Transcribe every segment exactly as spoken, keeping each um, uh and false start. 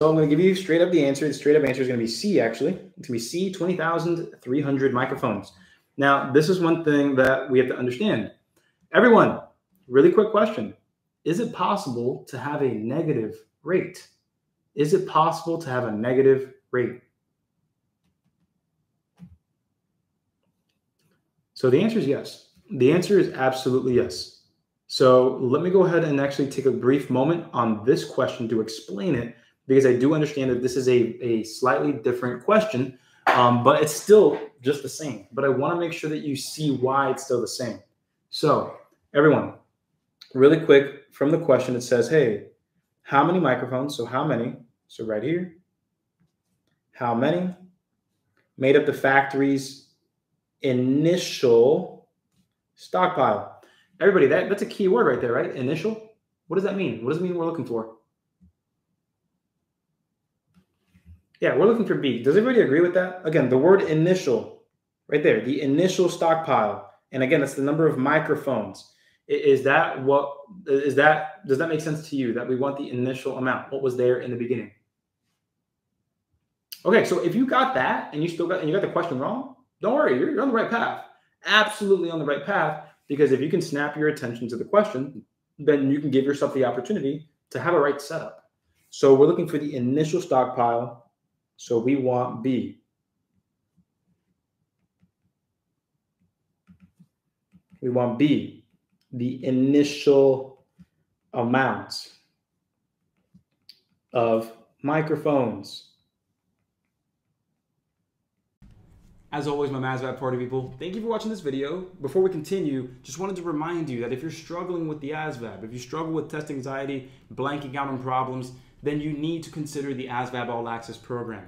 So I'm going to give you straight up the answer. The straight up answer is going to be C, actually. It's going to be C, twenty thousand three hundred microphones. Now, this is one thing that we have to understand. Everyone, really quick question. Is it possible to have a negative rate? Is it possible to have a negative rate? So the answer is yes. The answer is absolutely yes. So let me go ahead and actually take a brief moment on this question to explain it, because I do understand that this is a, a slightly different question, um, but it's still just the same. But I want to make sure that you see why it's still the same. So everyone, really quick, from the question, it says, hey, how many microphones? So how many? So right here, how many made up the factory's initial stockpile? Everybody, that, that's a key word right there, right? Initial. What does that mean? What does it mean we're looking for? Yeah, we're looking for B. Does everybody agree with that? Again, the word initial right there, the initial stockpile. And again, that's the number of microphones. Is that what is that? Does that make sense to you that we want the initial amount? What was there in the beginning? Okay, so if you got that and you still got and you got the question wrong, don't worry, you're, you're on the right path. Absolutely on the right path, because if you can snap your attention to the question, then you can give yourself the opportunity to have a right setup. So we're looking for the initial stockpile. So we want B. We want B. The initial amount of microphones. As always, my A S V A B party people, thank you for watching this video. Before we continue, just wanted to remind you that if you're struggling with the A S V A B, if you struggle with test anxiety, blanking out on problems, then you need to consider the A S V A B All Access program.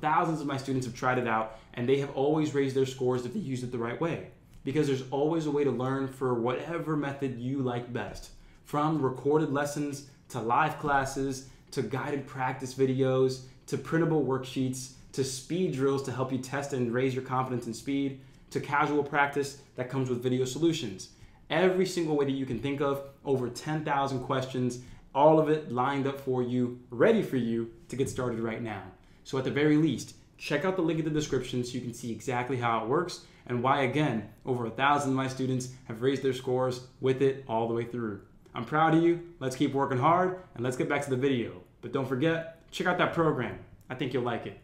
Thousands of my students have tried it out, and they have always raised their scores if they used it the right way, because there's always a way to learn for whatever method you like best. From recorded lessons, to live classes, to guided practice videos, to printable worksheets, to speed drills to help you test and raise your confidence and speed, to casual practice that comes with video solutions. Every single way that you can think of, over ten thousand questions, all of it lined up for you, ready for you to get started right now. So at the very least, check out the link in the description so you can see exactly how it works and why, again, over a thousand of my students have raised their scores with it all the way through. I'm proud of you. Let's keep working hard, and let's get back to the video. But don't forget, check out that program. I think you'll like it.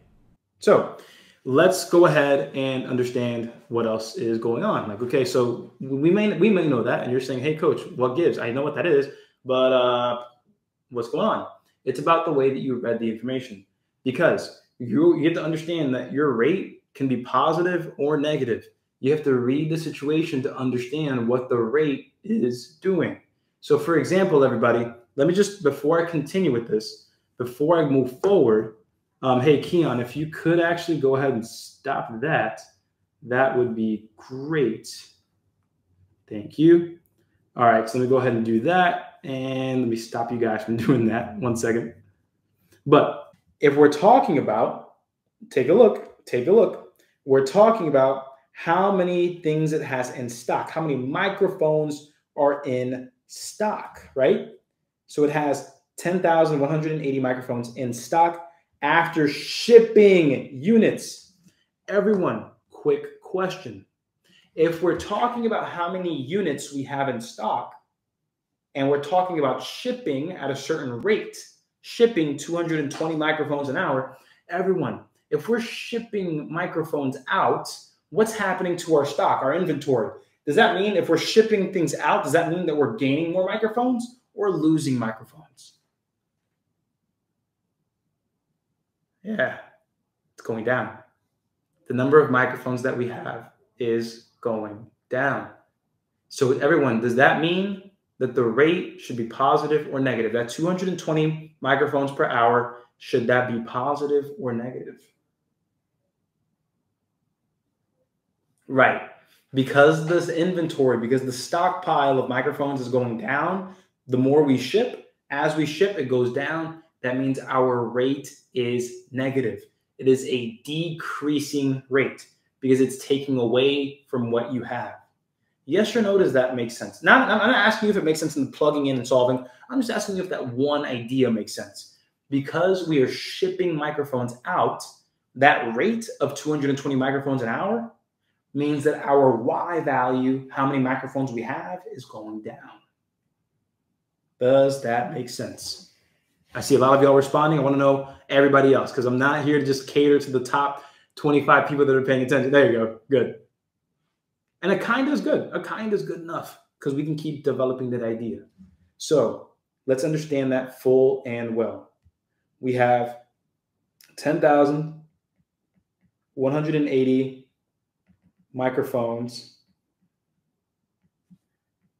So let's go ahead and understand what else is going on. Like, okay, so we may, we may know that, and you're saying, hey, coach, what gives? I know what that is, but uh, what's going on? It's about the way that you read the information, because You, you have to understand that your rate can be positive or negative. You have to read the situation to understand what the rate is doing. So for example, everybody, let me just, before I continue with this, before I move forward, um, hey, Keon, if you could actually go ahead and stop that, that would be great. Thank you. All right, so let me go ahead and do that. And let me stop you guys from doing that. One second. But if we're talking about, take a look, take a look, we're talking about how many things it has in stock, how many microphones are in stock, right? So it has ten thousand one hundred eighty microphones in stock after shipping units. Everyone, quick question. If we're talking about how many units we have in stock, and we're talking about shipping at a certain rate, shipping two hundred twenty microphones an hour, everyone, if we're shipping microphones out, what's happening to our stock, our inventory? Does that mean if we're shipping things out, does that mean that we're gaining more microphones or losing microphones? Yeah, it's going down. The number of microphones that we have is going down. So everyone, does that mean that the rate should be positive or negative? That two hundred twenty microphones per hour, should that be positive or negative? Right, because this inventory, because the stockpile of microphones is going down, the more we ship, as we ship, it goes down. That means our rate is negative. It is a decreasing rate because it's taking away from what you have. Yes or no, does that make sense? Not, I'm not asking you if it makes sense in the plugging in and solving. I'm just asking you if that one idea makes sense. because we are shipping microphones out, that rate of two hundred twenty microphones an hour means that our Y value, how many microphones we have, is going down. Does that make sense? I see a lot of y'all responding. I want to know everybody else because I'm not here to just cater to the top twenty-five people that are paying attention. There you go. Good. And a kind is good. A kind is good enough because we can keep developing that idea. So let's understand that full and well. We have ten thousand one hundred eighty microphones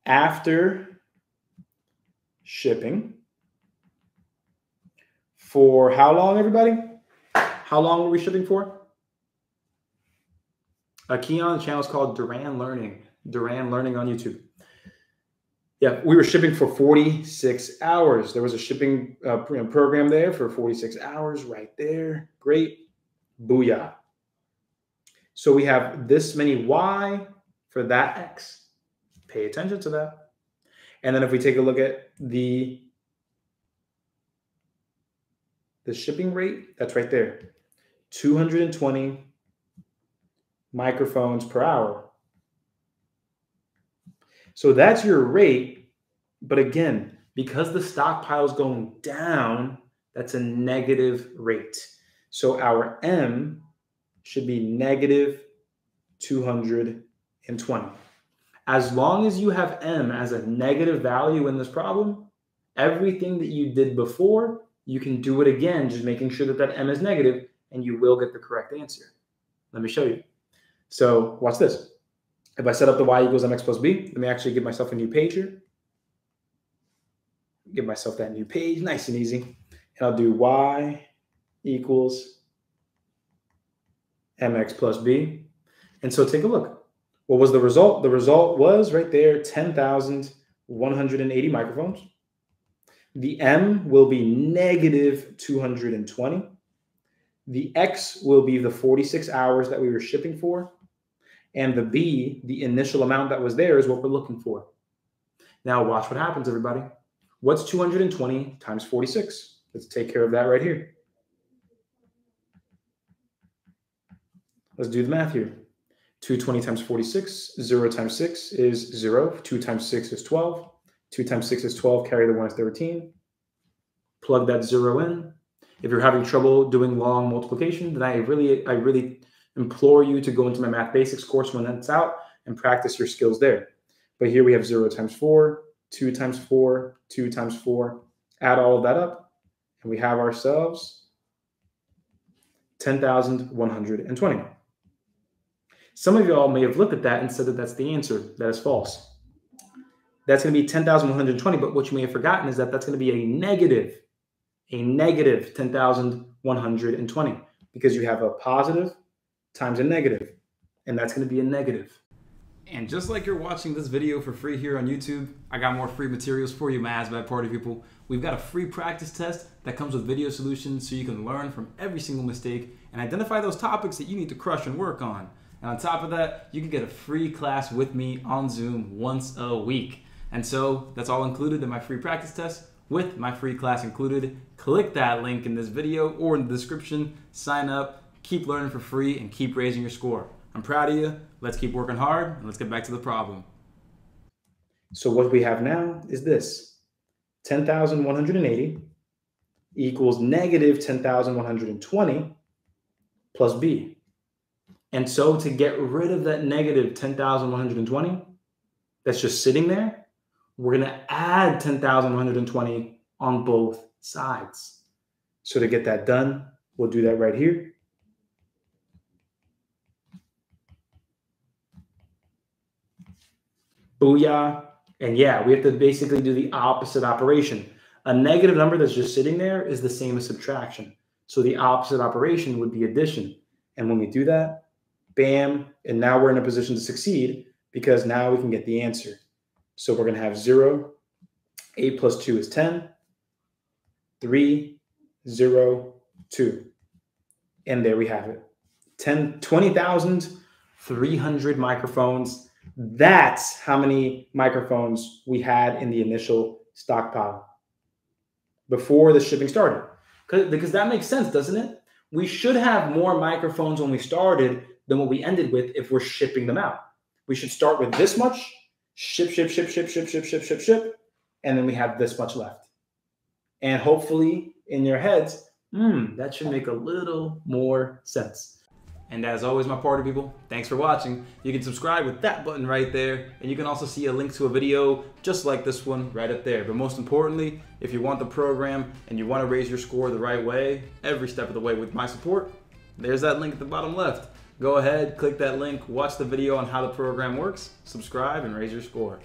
after shipping. For how long, everybody? How long were we shipping for? A key on the channel is called Duran Learning. Duran Learning on YouTube. Yeah, we were shipping for forty-six hours. There was a shipping uh, program there for forty-six hours right there. Great. Booyah. So we have this many Y for that X. Pay attention to that. And then if we take a look at the the shipping rate, that's right there, two hundred twenty microphones per hour. So that's your rate. But again, because the stockpile is going down, that's a negative rate. So our M should be negative two hundred twenty. As long as you have M as a negative value in this problem, everything that you did before, you can do it again, just making sure that that M is negative, and you will get the correct answer. Let me show you. So watch this. If I set up the Y equals M X plus B, let me actually give myself a new page here. Give myself that new page, nice and easy. And I'll do Y equals M X plus B. And so take a look. What was the result? The result was right there, ten thousand one hundred eighty microphones. The M will be negative two hundred twenty. The X will be the forty-six hours that we were shipping for. And the B, the initial amount that was there, is what we're looking for. Now watch what happens, everybody. What's two hundred twenty times forty-six? Let's take care of that right here. Let's do the math here. two hundred twenty times forty-six, zero times six is zero. two times six is twelve. two times six is twelve, carry the one is thirteen. Plug that zero in. If you're having trouble doing long multiplication, then I really, I really implore you to go into my Math Basics course when that's out and practice your skills there. But here we have zero times four, two times four, two times four. Add all of that up, and we have ourselves ten thousand one hundred twenty. Some of y'all may have looked at that and said that that's the answer. That is false. That's going to be ten thousand one hundred twenty, but what you may have forgotten is that that's going to be a negative, a negative ten thousand one hundred twenty, because you have a positive times a negative, and that's going to be a negative. And just like you're watching this video for free here on YouTube, I got more free materials for you, my ASVAB party people. We've got a free practice test that comes with video solutions so you can learn from every single mistake and identify those topics that you need to crush and work on. And on top of that, you can get a free class with me on Zoom once a week. And so that's all included in my free practice test with my free class included. Click that link in this video or in the description, sign up, keep learning for free, and keep raising your score. I'm proud of you. Let's keep working hard and let's get back to the problem. So what we have now is this, ten thousand one hundred eighty equals negative ten thousand one hundred twenty plus B. And so to get rid of that negative ten thousand one hundred twenty that's just sitting there, we're going to add ten thousand one hundred twenty on both sides. So to get that done, we'll do that right here. Booyah. And yeah, we have to basically do the opposite operation. A negative number that's just sitting there is the same as subtraction. So the opposite operation would be addition. And when we do that, bam, and now we're in a position to succeed because now we can get the answer. So we're going to have zero, eight plus two is ten, three, zero, two. And there we have it. twenty thousand three hundred microphones. That's how many microphones we had in the initial stockpile before the shipping started. Because that makes sense, doesn't it? We should have more microphones when we started than what we ended with if we're shipping them out. We should start with this much, ship, ship, ship, ship, ship, ship, ship, ship, ship, and then we have this much left. And hopefully in your heads, hmm, that should make a little more sense. And as always, my party people, thanks for watching. You can subscribe with that button right there, and you can also see a link to a video just like this one right up there. But most importantly, if you want the program and you want to raise your score the right way, every step of the way with my support, there's that link at the bottom left. Go ahead, click that link, watch the video on how the program works, subscribe, and raise your score.